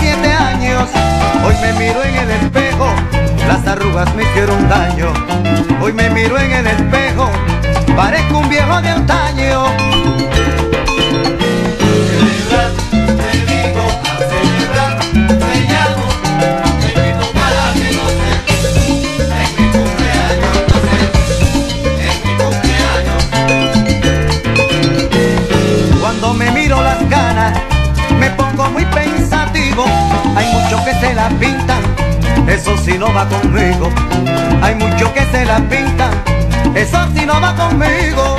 7 años. Hoy me miro en el espejo, las arrugas me hicieron daño. Hoy me miro en el espejo, parezco un viejo de antaño. Pintan, eso sí no va conmigo. Hay muchos que se la pintan, eso sí no va conmigo.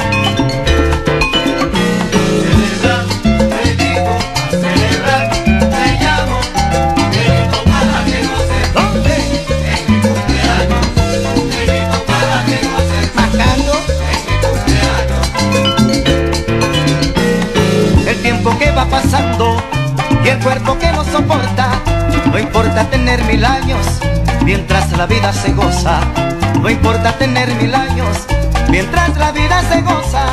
Tener 1000 años mientras la vida se goza, no importa tener 1000 años mientras la vida se goza.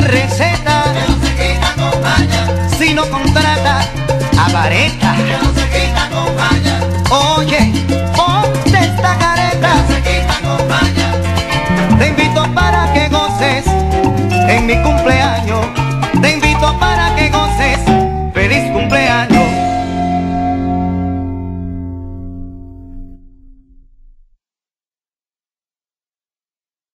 Receta, que no se quita con maña, si no contrata a vareta.